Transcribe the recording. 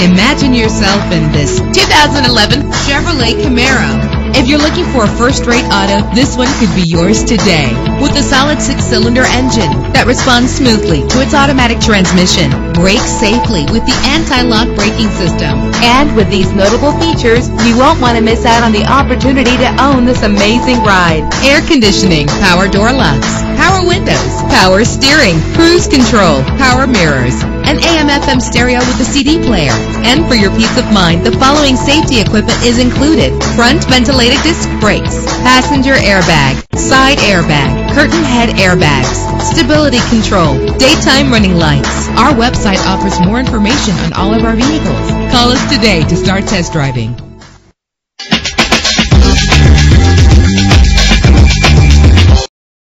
Imagine yourself in this 2011 Chevrolet Camaro. If you're looking for a first-rate auto, this one could be yours today. With a solid six-cylinder engine that responds smoothly to its automatic transmission, brakes safely with the anti-lock braking system. And with these notable features, you won't want to miss out on the opportunity to own this amazing ride. Air conditioning, power door locks, power windows, power steering, cruise control, power mirrors, an AM/FM stereo with a CD player. And for your peace of mind, the following safety equipment is included: front ventilated disc brakes, passenger airbag, side airbag, curtain head airbags, stability control, daytime running lights. Our website offers more information on all of our vehicles. Call us today to start test driving.